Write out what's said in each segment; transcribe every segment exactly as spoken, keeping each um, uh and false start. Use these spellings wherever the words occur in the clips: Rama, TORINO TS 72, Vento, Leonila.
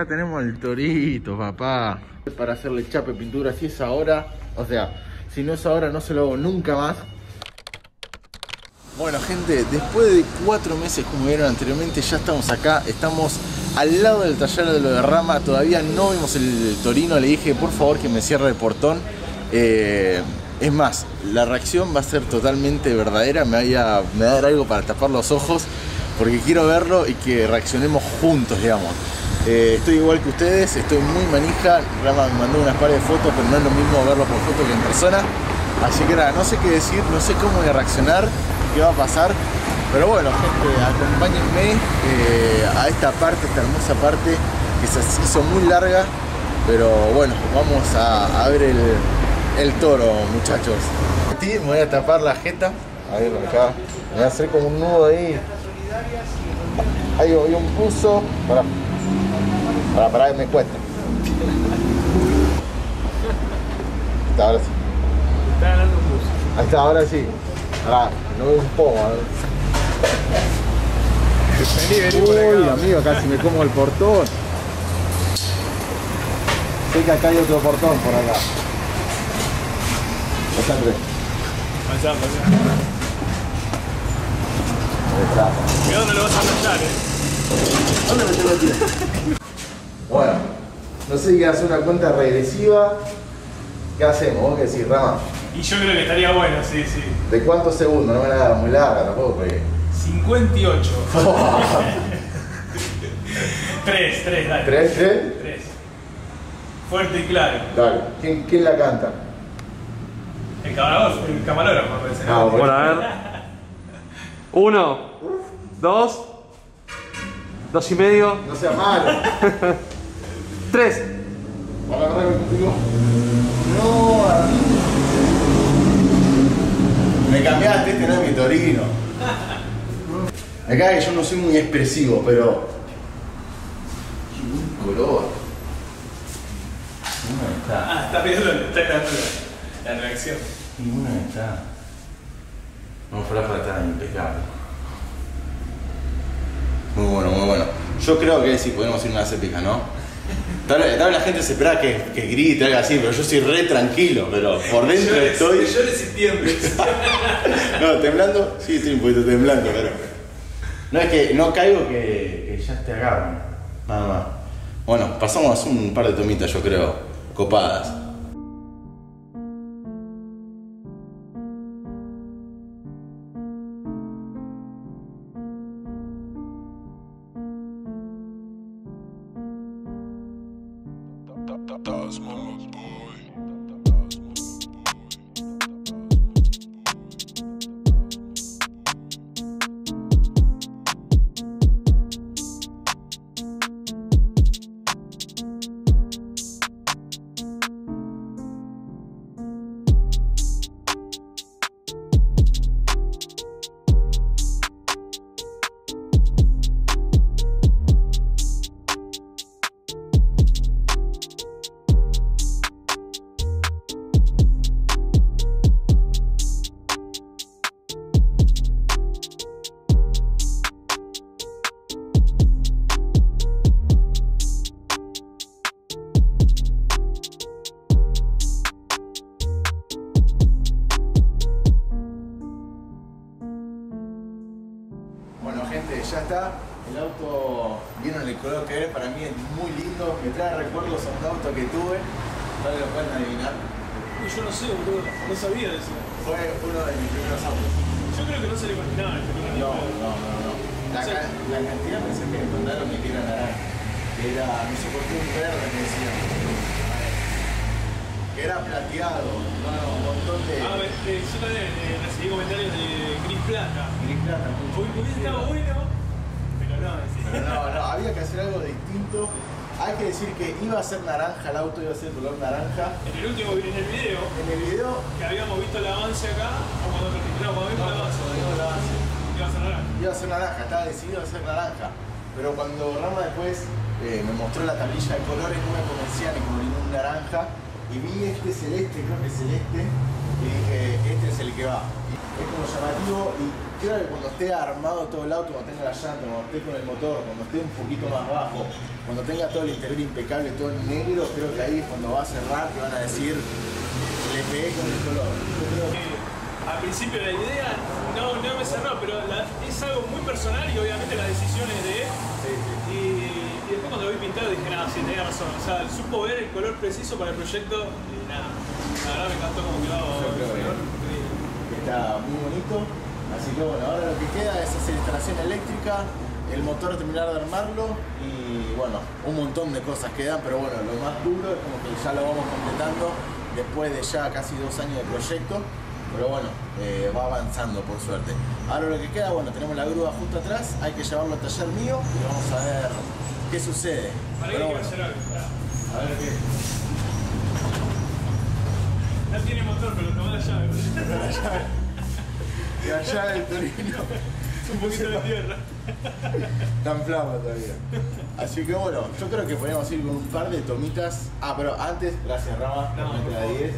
acá tenemos al torito, papá. Para hacerle chape pintura, si es ahora, o sea, si no es ahora no se lo hago nunca más. Bueno, gente, después de cuatro meses, como vieron anteriormente, ya estamos acá, estamos al lado del taller de lo de Rama. Todavía no vimos el torino, le dije por favor que me cierre el portón. Eh, es más, la reacción va a ser totalmente verdadera, me, había, me va a dar algo para tapar los ojos, porque quiero verlo y que reaccionemos juntos, digamos. Eh, estoy igual que ustedes, estoy muy manija. Rama me mandó unas pares de fotos, pero no es lo mismo verlo por foto que en persona. Así que nada, no sé qué decir, no sé cómo voy a reaccionar, qué va a pasar. Pero bueno, gente, acompáñenme eh, a esta parte, esta hermosa parte que se hizo muy larga. Pero bueno, vamos a, a ver el, el toro, muchachos. Me voy a tapar la jeta. A ver, acá me voy a hacer como un nudo ahí. Ahí voy un pulso. Pará. Pará, pará que me cuesta. Está, ahora sí. Está ganando un pulso. Ahí está, ahora sí. Pará, no veo un poco. Vení, vení por acá. Uy, amigo, casi me como el portón. Sé que acá hay otro portón por acá. Pasá, Andrés. Pasá, pasá. Cuidado, no lo vas a planchar, eh. ¿Dónde me tengo que ir? Bueno, no sé qué hace una cuenta regresiva. ¿Qué hacemos? ¿Vos qué decís, Rama? Y yo creo que estaría bueno, sí, sí. ¿De cuántos segundos? No me la hagas muy larga tampoco, porque... cincuenta y ocho. tres, tres, dale. ¿Tres, tres? Tres. Fuerte y claro. Dale. ¿Quién, quién la canta? El camarógrafo, el camarógrafo me parece. Ah, bueno, a ver. Uno, dos, dos y medio. No sea malo. Tres. Para agarrar contigo. No, a mí. Me cambiaste, este no es mi torino. Acá que yo no soy muy expresivo, pero. Qué buen color. Qué buena está. Ah, está viendo la reacción. Qué buena está. No fuera para estar impecable. Muy bueno, muy bueno. Yo creo que sí podemos ir unas épicas, ¿no? Tal vez la gente se espera que, que grite, algo así, pero yo soy re tranquilo, pero por dentro yo estoy. Le, yo le sí tiemblo. No, temblando, sí estoy un poquito temblando, pero. No es que no caigo que, que ya te agarran. Nada más. Bueno, pasamos un par de tomitas, yo creo, copadas. Ya está, el auto, vieron el color que era, para mí es muy lindo, me trae recuerdos a un auto que tuve, tal vez lo pueden adivinar. No, yo no sé, boludo, no sabía de eso. Fue uno de mis primeros autos. Yo creo que no se le imaginaba este primer auto. No, no, no, no. La, o sea, la cantidad pensé que me mandaron que era naranja, que era, no sé por qué un verde me decían, que era plateado, no, no, un montón de... Ah, me, eh, yo también eh, recibí comentarios de gris plata. Gris plata, muy bien. Estaba bueno. No, pero no, no, había que hacer algo distinto. Hay que decir que iba a ser naranja, el auto iba a ser color naranja. En el último, en el video, en el video que habíamos visto el avance acá, o cuando terminamos, cuando vimos el avance, iba a ser naranja. Iba a ser naranja, estaba decidido a ser naranja. Pero cuando Rama después eh, me mostró la tablilla de colores, no me convencía ni con ningún naranja. Y vi este celeste, creo que celeste, y dije, este es el que va. Es como llamativo, y creo que cuando esté armado todo el auto, cuando tenga la llanta, cuando esté con el motor, cuando esté un poquito más bajo, cuando tenga todo el interior impecable, todo en negro, creo que ahí es cuando va a cerrar, que van a decir, le pegué con el color. Al principio la idea no, no me cerró, pero la, es algo muy personal y obviamente las decisiones de él. Sí, sí. Y, y después cuando lo vi pintado dije, nada, sí, tenía razón. O sea, supo ver el color preciso para el proyecto y nada, la verdad me encantó como quedó. Está muy bonito. Así que bueno, ahora lo que queda es hacer instalación eléctrica, el motor terminar de armarlo y bueno, un montón de cosas quedan, pero bueno, lo más duro es como que ya lo vamos completando después de ya casi dos años de proyecto. Pero bueno, eh, va avanzando por suerte. Ahora lo que queda, bueno, tenemos la grúa justo atrás, hay que llevarlo al taller mío y vamos a ver qué sucede. ¿Para qué bueno, que hacer algo? A ver qué. No tiene motor, pero toma la llave. Toma la llave. La llave del Torino. Un poquito de tierra. Tan flama todavía. Así que bueno, yo creo que podemos ir con un par de tomitas. Ah, pero antes, gracias Rama, no, por la diez.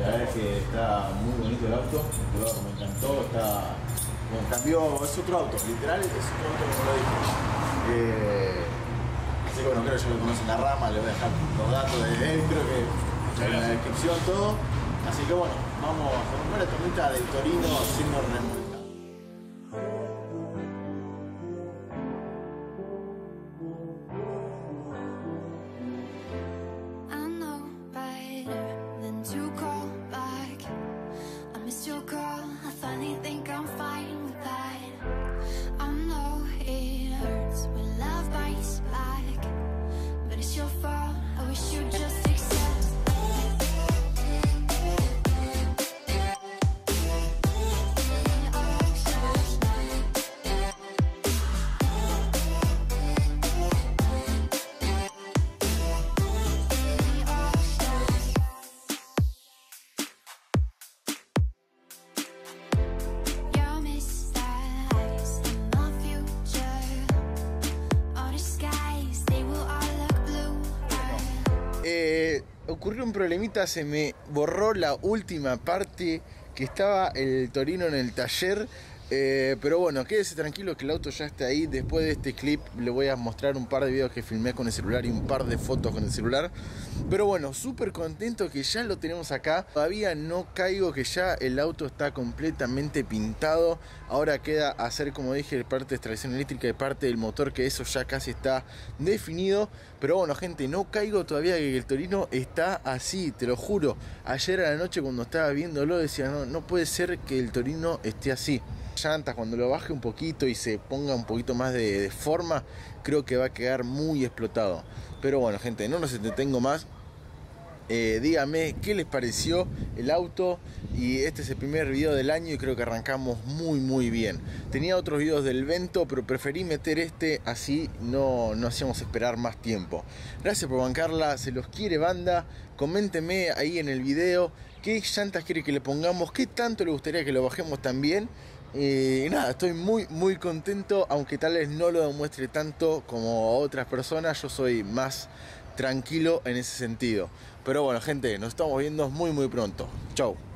La verdad es que está muy bonito el auto, el color me encantó, está. Bueno, cambió, es otro auto, literal, es otro auto como lo dije. Eh... Así que bueno, creo que ya lo conocen la Rama, le voy a dejar los datos de él, creo que en la descripción todo. Así que bueno, vamos con una tomita del Torino siendo remolcado. Ocurrió un problemita, se me borró la última parte que estaba el Torino en el taller, eh, pero bueno, quédese tranquilo que el auto ya está ahí. Después de este clip le voy a mostrar un par de videos que filmé con el celular y un par de fotos con el celular, pero bueno, súper contento que ya lo tenemos acá. Todavía no caigo que ya el auto está completamente pintado. Ahora queda hacer, como dije, parte de extracción eléctrica y parte del motor, que eso ya casi está definido. Pero bueno, gente, no caigo todavía que el Torino está así, te lo juro. Ayer a la noche cuando estaba viéndolo decía, no, no puede ser que el Torino esté así. Llantas, cuando lo baje un poquito y se ponga un poquito más de, de forma, creo que va a quedar muy explotado. Pero bueno, gente, no nos entretengo más. Eh, díganme qué les pareció el auto, y este es el primer video del año y creo que arrancamos muy muy bien. Tenía otros videos del Vento, pero preferí meter este, así no, no hacíamos esperar más tiempo. Gracias por bancarla, se los quiere banda. Coméntenme ahí en el video qué llantas quiere que le pongamos, qué tanto le gustaría que lo bajemos también. Y nada, estoy muy muy contento, aunque tal vez no lo demuestre tanto como otras personas. Yo soy más tranquilo en ese sentido. Pero bueno, gente, nos estamos viendo muy muy pronto. Chau.